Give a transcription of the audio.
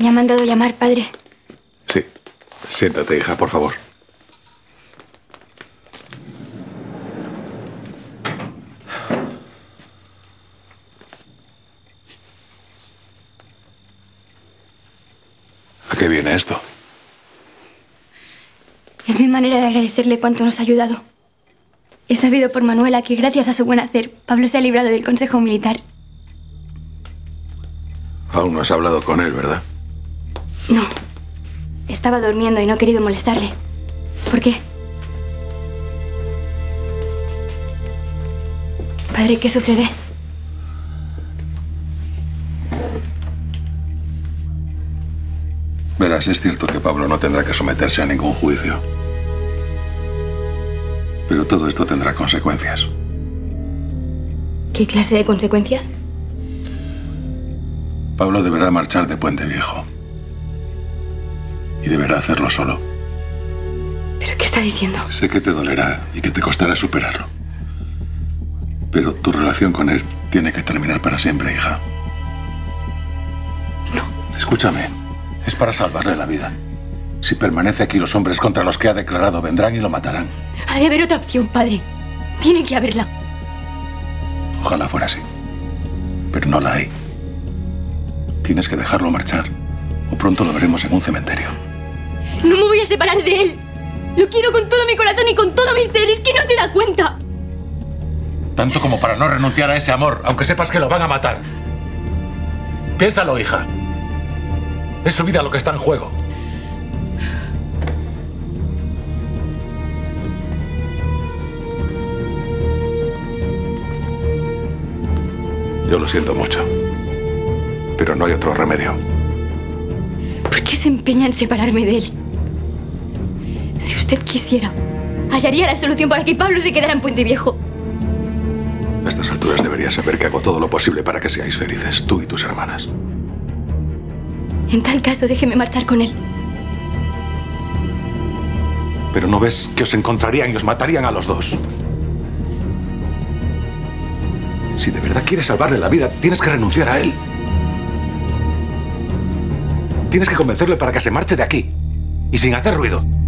Me ha mandado llamar, padre. Sí. Siéntate, hija, por favor. ¿A qué viene esto? Es mi manera de agradecerle cuánto nos ha ayudado. He sabido por Manuela que gracias a su buen hacer, Pablo se ha librado del Consejo Militar. Aún no has hablado con él, ¿verdad? No. Estaba durmiendo y no he querido molestarle. ¿Por qué? Padre, ¿qué sucede? Verás, es cierto que Pablo no tendrá que someterse a ningún juicio. Pero todo esto tendrá consecuencias. ¿Qué clase de consecuencias? Pablo deberá marchar de Puente Viejo. Y deberá hacerlo solo. ¿Pero qué está diciendo? Sé que te dolerá y que te costará superarlo. Pero tu relación con él tiene que terminar para siempre, hija. No. Escúchame. Es para salvarle la vida. Si permanece aquí, los hombres contra los que ha declarado vendrán y lo matarán. Ha de haber otra opción, padre. Tiene que haberla. Ojalá fuera así. Pero no la hay. Tienes que dejarlo marchar. O pronto lo veremos en un cementerio. No me voy a separar de él. Lo quiero con todo mi corazón y con todo mi ser. Es que no se da cuenta. Tanto como para no renunciar a ese amor, aunque sepas que lo van a matar. Piénsalo, hija. Es su vida lo que está en juego. Yo lo siento mucho, pero no hay otro remedio. ¿Por qué se empeña en separarme de él? Si usted quisiera, hallaría la solución para que Pablo se quedara en Puente Viejo. A estas alturas deberías saber que hago todo lo posible para que seáis felices, tú y tus hermanas. En tal caso, déjeme marchar con él. Pero ¿no ves que os encontrarían y os matarían a los dos? Si de verdad quieres salvarle la vida, tienes que renunciar a él. Tienes que convencerle para que se marche de aquí. Y sin hacer ruido.